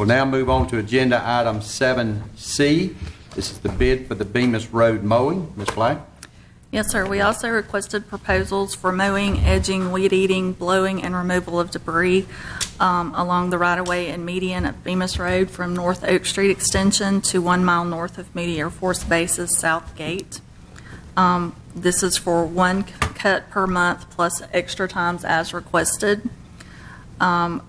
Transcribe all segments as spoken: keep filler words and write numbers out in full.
We'll now move on to agenda item seven C. This is the bid for the Bemis Road mowing. Miz Black? Yes, sir. We also requested proposals for mowing, edging, weed eating, blowing, and removal of debris um, along the right-of-way and median of Bemis Road from North Oak Street Extension to one mile north of Moody Air Force Base's South Gate. Um, this is for one cut per month plus extra times as requested. Um,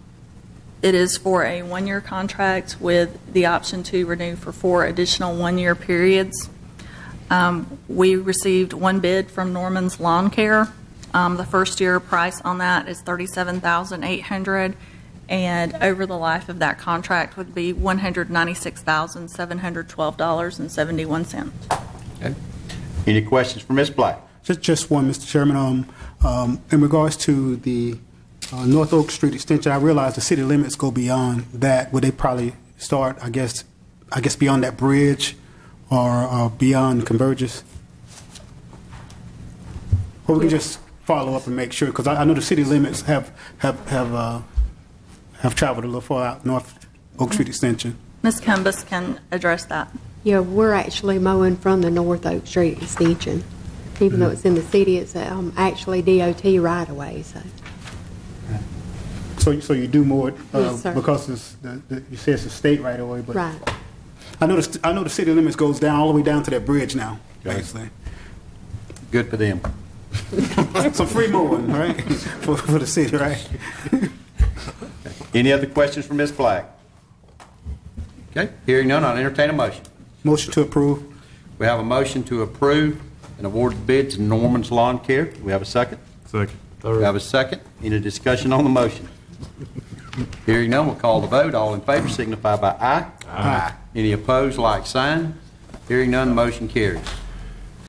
it is for a one-year contract with the option to renew for four additional one-year periods. Um, we received one bid from Norman's Lawn Care. Um, the first year price on that is thirty-seven thousand eight hundred dollars, and over the life of that contract would be one hundred ninety-six thousand seven hundred twelve dollars and seventy-one cents. Okay. Any questions for Miz Black? Just, just one, Mister Chairman. Um, um, in regards to the uh, North Oak Street Extension, I realize the city limits go beyond that. Would they probably start, I guess, I guess beyond that bridge? Or uh, beyond Convergence? Or we can just follow up and make sure, because I, I know the city limits have have have uh, have traveled a little far out. North Oak Street Extension. Miz Cumbus can address that. Yeah, we're actually mowing from the North Oak Street Extension, even mm-hmm. though it's in the city. It's um, actually D O T right away. So. So, so you do more uh, yes, sir. Because it's the, the, you say it's a state right away, but. Right. I know, the, I know the city limits goes down all the way down to that bridge now, okay. Basically. Good for them. So free mowing, right? For, for the city, right? Any other questions for Miz Flagg? Okay, hearing none, I'll entertain a motion. Motion to approve. We have a motion to approve and award the bid to Norman's Lawn Care. We have a second? Second. Third. We have a second. Any discussion on the motion? Hearing none, we'll call the vote. All in favor signify by aye. Aye. Aye. Any opposed, like sign. Hearing none, the motion carries.